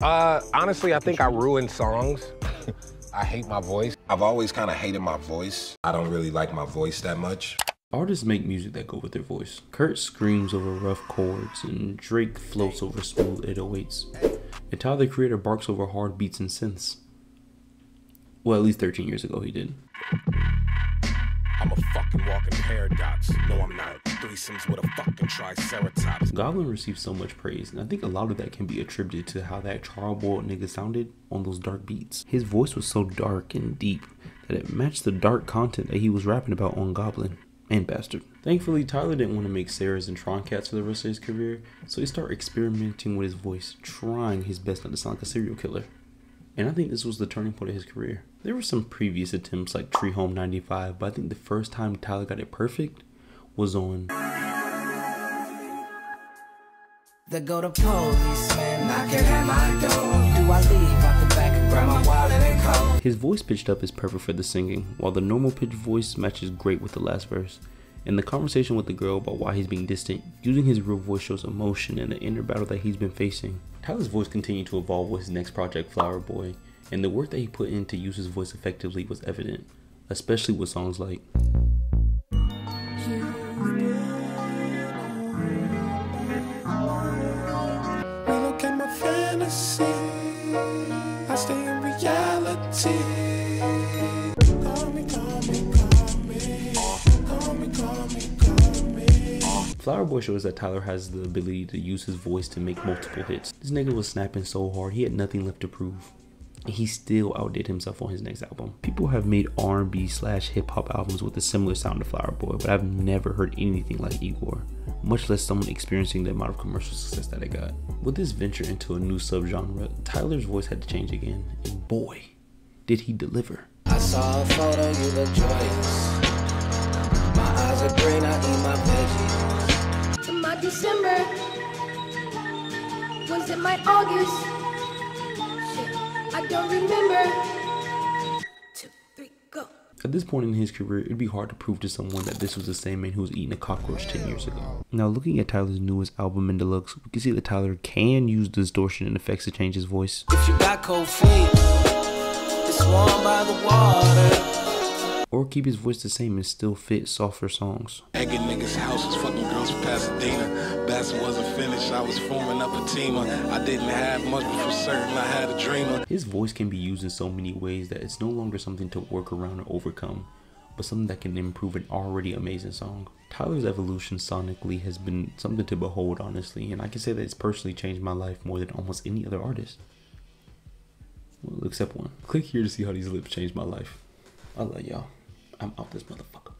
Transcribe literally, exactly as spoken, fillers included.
Uh, honestly, I think I ruined songs. I hate my voice. I've always kind of hated my voice. I don't really like my voice that much. Artists make music that go with their voice. Kurt screams over rough chords, and Drake floats over smooth eight oh eights. And Tyler the Creator barks over hard beats and synths. Well, at least thirteen years ago he did. I'm a fucking walking paradox. No, I'm not. Threesomes with a fucking triceratops. Goblin received so much praise, and I think a lot of that can be attributed to how that charbroiled nigga sounded on those dark beats. His voice was so dark and deep that it matched the dark content that he was rapping about on Goblin and Bastard. Thankfully, Tyler didn't want to make Sarahs and Troncats for the rest of his career, so he started experimenting with his voice, trying his best not to sound like a serial killer. And I think this was the turning point of his career. There were some previous attempts like Tree Home ninety-five, but I think the first time Tyler got it perfect was on the go to policeman knocking at my door. Do I leave out the back and grab my wallet and coat? His voice pitched up is perfect for the singing, while the normal pitch voice matches great with the last verse. And the conversation with the girl about why he's being distant, using his real voice shows emotion and the inner battle that he's been facing. Tyler's voice continued to evolve with his next project, Flower Boy, and the work that he put in to use his voice effectively was evident, especially with songs like Flower Boy shows that Tyler has the ability to use his voice to make multiple hits. This nigga was snapping so hard, he had nothing left to prove. And he still outdid himself on his next album. People have made R and B slash hip hop albums with a similar sound to Flower Boy, but I've never heard anything like Igor, much less someone experiencing the amount of commercial success that it got. With this venture into a new subgenre, Tyler's voice had to change again, and boy, did he deliver. I saw a photo, you look joyous. My eyes are green, I eat my veggies. December, was it my August? Shit, I don't remember. Two, three, go. At this point in his career, it'd be hard to prove to someone that this was the same man who was eating a cockroach ten years ago. Now, looking at Tyler's newest album and deluxe, we can see that Tyler can use distortion and effects to change his voice. If you got cold feet, it's warm by the water. Or keep his voice the same and still fit softer songs. Egging niggas' houses, fucking girls from Pasadena. Bastard wasn't finished, I was forming up a team. I didn't have much, but for certain I had a dreamer. His voice can be used in so many ways that it's no longer something to work around or overcome, but something that can improve an already amazing song. Tyler's evolution sonically has been something to behold, honestly, and I can say that it's personally changed my life more than almost any other artist. Well, except one. Click here to see how these lips changed my life. I love y'all. I'm out this motherfucker.